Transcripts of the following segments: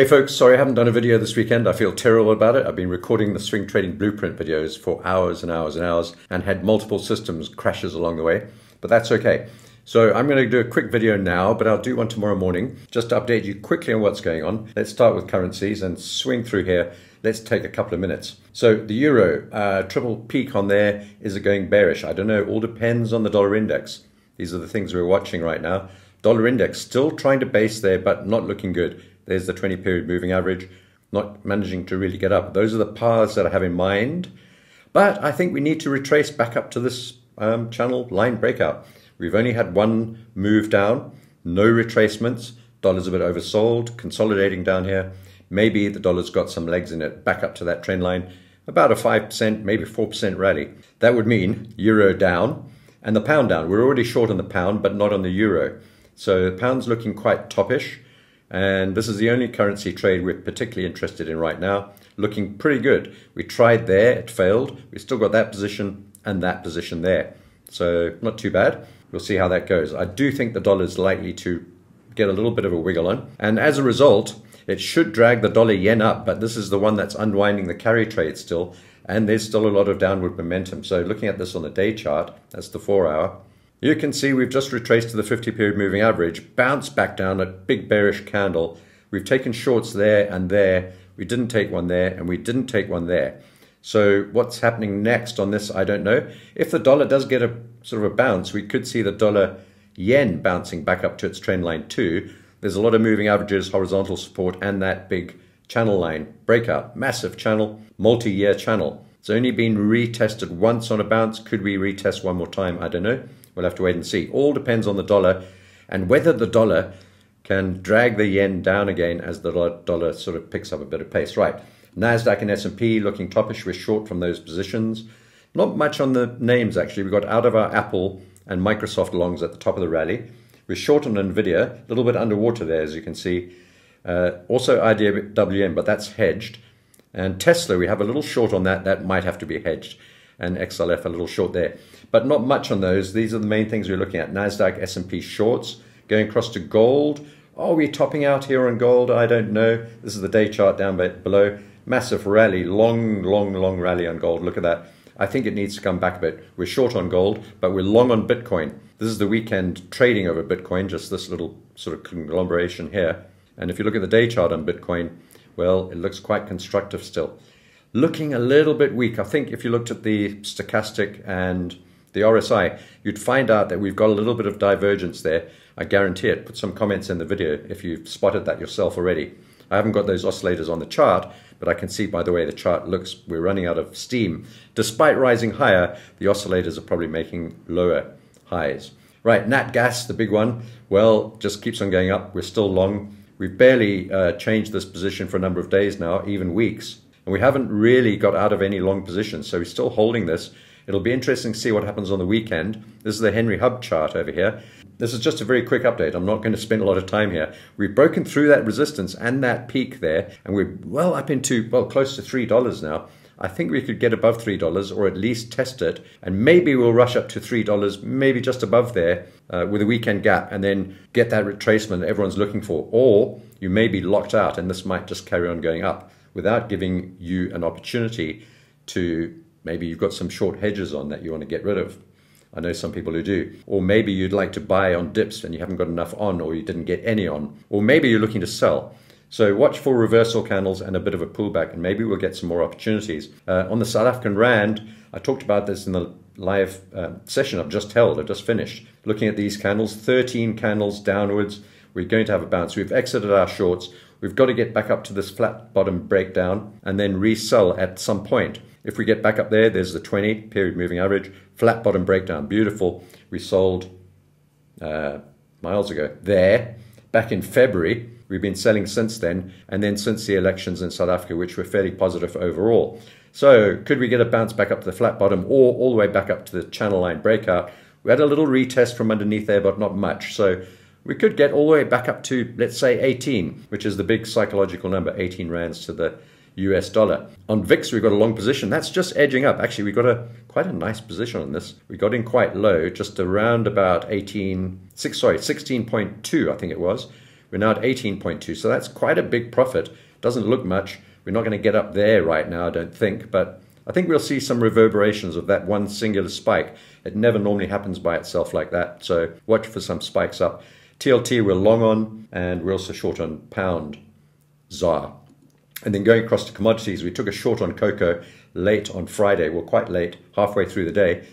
Hey folks, sorry I haven't done a video this weekend. I feel terrible about it. I've been recording the swing trading blueprint videos for hours and hours and hours and had multiple systems crashes along the way, but that's okay. So I'm going to do a quick video now, but I'll do one tomorrow morning just to update you quickly on what's going on. Let's start with currencies and swing through here. Let's take a couple of minutes. So the euro, triple peak on there. Is it going bearish? I don't know. It all depends on the dollar index. These are the things we're watching right now. Dollar index still trying to base there, but not looking good. There's the 20-period moving average, not managing to really get up. Those are the paths that I have in mind. But I think we need to retrace back up to this channel line breakout. We've only had one move down, no retracements. Dollar's a bit oversold, consolidating down here. Maybe the dollar's got some legs in it, back up to that trend line. About a 5%, maybe 4% rally. That would mean euro down and the pound down. We're already short on the pound, but not on the euro. So the pound's looking quite toppish. And this is the only currency trade we're particularly interested in right now. Looking pretty good. We tried there, it failed. We've still got that position and that position there. So not too bad. We'll see how that goes. I do think the dollar is likely to get a little bit of a wiggle on. And as a result, it should drag the dollar yen up, but this is the one that's unwinding the carry trade still. And there's still a lot of downward momentum. So looking at this on the day chart, that's the 4-hour. You can see we've just retraced to the 50-period moving average, bounced back down a big bearish candle. We've taken shorts there and there. We didn't take one there and we didn't take one there. So what's happening next on this, I don't know. If the dollar does get a sort of a bounce, we could see the dollar yen bouncing back up to its trend line too. There's a lot of moving averages, horizontal support, and that big channel line breakout. Massive channel, multi-year channel. It's only been retested once on a bounce. Could we retest one more time? I don't know. We'll have to wait and see. All depends on the dollar and whether the dollar can drag the yen down again as the dollar sort of picks up a bit of pace. Right. NASDAQ and S&P looking toppish. We're short from those positions. Not much on the names, actually. We got out of our Apple and Microsoft longs at the top of the rally. We're short on NVIDIA, a little bit underwater there, as you can see. Also IDWM, but that's hedged. And Tesla, we have a little short on that. That might have to be hedged. And XLF a little short there. But not much on those. These are the main things we're looking at. NASDAQ, S&P shorts. Going across to gold. Are we topping out here on gold? I don't know. This is the day chart down below. Massive rally. Long, long, long rally on gold. Look at that. I think it needs to come back a bit. We're short on gold, but we're long on Bitcoin. This is the weekend trading over Bitcoin, just this little sort of conglomeration here. And if you look at the day chart on Bitcoin, well, it looks quite constructive still. Looking a little bit weak. I think if you looked at the stochastic and the RSI, you'd find out that we've got a little bit of divergence there. I guarantee it. Put some comments in the video if you've spotted that yourself already. I haven't got those oscillators on the chart, but I can see by the way the chart looks, we're running out of steam. Despite rising higher, the oscillators are probably making lower highs. Right, nat gas, the big one, well, just keeps on going up. We're still long. We've barely changed this position for a number of days now, even weeks. And we haven't really got out of any long positions, so we're still holding this. It'll be interesting to see what happens on the weekend. This is the Henry Hub chart over here. This is just a very quick update. I'm not going to spend a lot of time here. We've broken through that resistance and that peak there, and we're well up into, well, close to $3 now. I think we could get above $3 or at least test it, and maybe we'll rush up to $3, maybe just above there with a weekend gap, and then get that retracement that everyone's looking for. Or you may be locked out, and this might just carry on going up without giving you an opportunity to... Maybe you've got some short hedges on that you want to get rid of. I know some people who do. Or maybe you'd like to buy on dips and you haven't got enough on, or you didn't get any on. Or maybe you're looking to sell. So watch for reversal candles and a bit of a pullback, and maybe we'll get some more opportunities. On the South African Rand, I talked about this in the live session I've just held, I've just finished. Looking at these candles, 13 candles downwards. We're going to have a bounce. We've exited our shorts. We've got to get back up to this flat bottom breakdown and then resell at some point. If we get back up there, there's the 20-period moving average, flat bottom breakdown, beautiful. We sold miles ago there, back in February. We've been selling since then, and then since the elections in South Africa, which were fairly positive overall. So could we get a bounce back up to the flat bottom or all the way back up to the channel line breakout? We had a little retest from underneath there, but not much. So we could get all the way back up to, let's say, 18, which is the big psychological number, 18 rands to the US dollar. On VIX, we've got a long position. That's just edging up. Actually, we got quite a nice position on this. We got in quite low, just around about 16.2, I think it was. We're now at 18.2, so that's quite a big profit. Doesn't look much. We're not going to get up there right now, I don't think, but I think we'll see some reverberations of that one singular spike. It never normally happens by itself like that, so watch for some spikes up. TLT we're long on, and we're also short on pound ZAR. And then going across to commodities, we took a short on cocoa late on Friday, well, quite late, halfway through the day.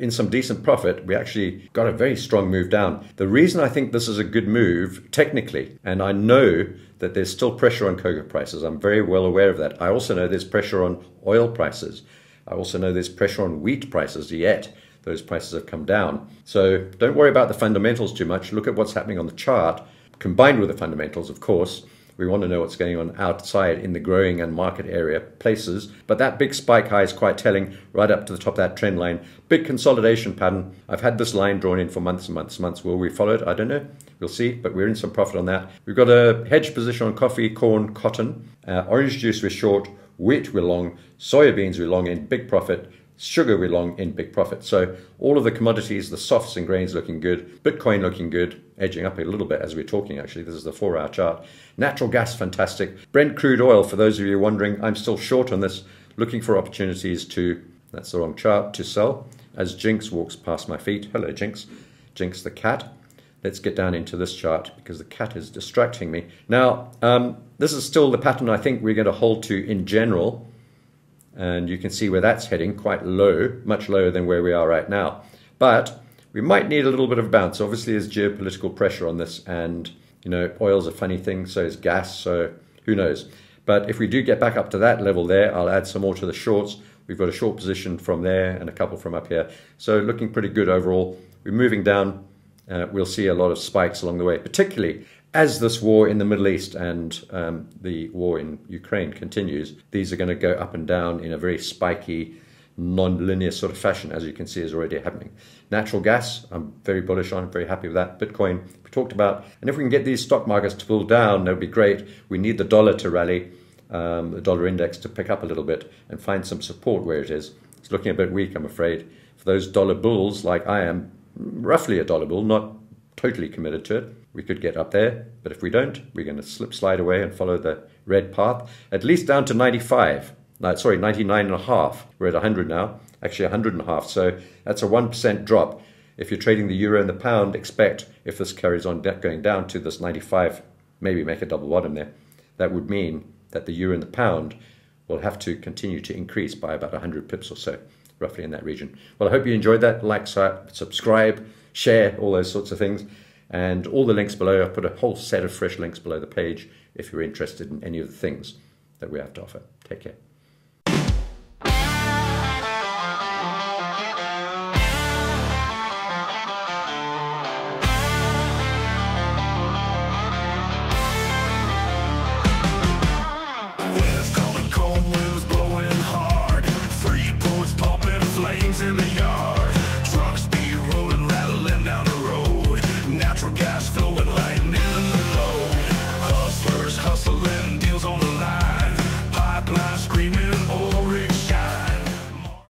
In some decent profit, we actually got a very strong move down. The reason I think this is a good move, technically, and I know that there's still pressure on cocoa prices. I'm very well aware of that. I also know there's pressure on oil prices. I also know there's pressure on wheat prices, yet those prices have come down. So don't worry about the fundamentals too much. Look at what's happening on the chart, combined with the fundamentals, of course. We want to know what's going on outside in the growing and market area places. But that big spike high is quite telling, right up to the top of that trend line. Big consolidation pattern. I've had this line drawn in for months and months and months. Will we follow it? I don't know. We'll see, but we're in some profit on that. We've got a hedge position on coffee, corn, cotton. Orange juice we're short. Wheat we're long. Soybeans we're long in big profit. Sugar we're long in big profit. So all of the commodities, the softs and grains looking good. Bitcoin looking good, edging up a little bit as we're talking actually. This is the 4-hour chart. Natural gas, fantastic. Brent crude oil, for those of you wondering, I'm still short on this. Looking for opportunities to, that's the wrong chart, to sell. As Jinx walks past my feet. Hello Jinx. Jinx the cat. Let's get down into this chart because the cat is distracting me. Now, this is still the pattern I think we're going to hold to in general. And you can see where that's heading, quite low, much lower than where we are right now. But we might need a little bit of bounce. Obviously, there's geopolitical pressure on this and, you know, oil's a funny thing, so is gas, so who knows. But if we do get back up to that level there, I'll add some more to the shorts. We've got a short position from there and a couple from up here. So looking pretty good overall. We're moving down. We'll see a lot of spikes along the way, particularly as this war in the Middle East and the war in Ukraine continues. These are going to go up and down in a very spiky, non-linear sort of fashion, as you can see is already happening. Natural gas, I'm very bullish on, very happy with that. Bitcoin, we talked about. And if we can get these stock markets to pull down, that would be great. We need the dollar to rally, the dollar index to pick up a little bit and find some support where it is. It's looking a bit weak, I'm afraid. For those dollar bulls like I am, roughly a dollar bull, not totally committed to it. We could get up there, but if we don't, we're going to slide away and follow the red path, at least down to 99 and a half. We're at 100 now, actually 100 and a half. So that's a 1% drop. If you're trading the euro and the pound, expect if this carries on going down to this 95, maybe make a double bottom there. That would mean that the euro and the pound will have to continue to increase by about 100 pips or so, roughly in that region. Well, I hope you enjoyed that. Like, subscribe, share, all those sorts of things. And all the links below, I've put a whole set of fresh links below the page if you're interested in any of the things that we have to offer. Take care.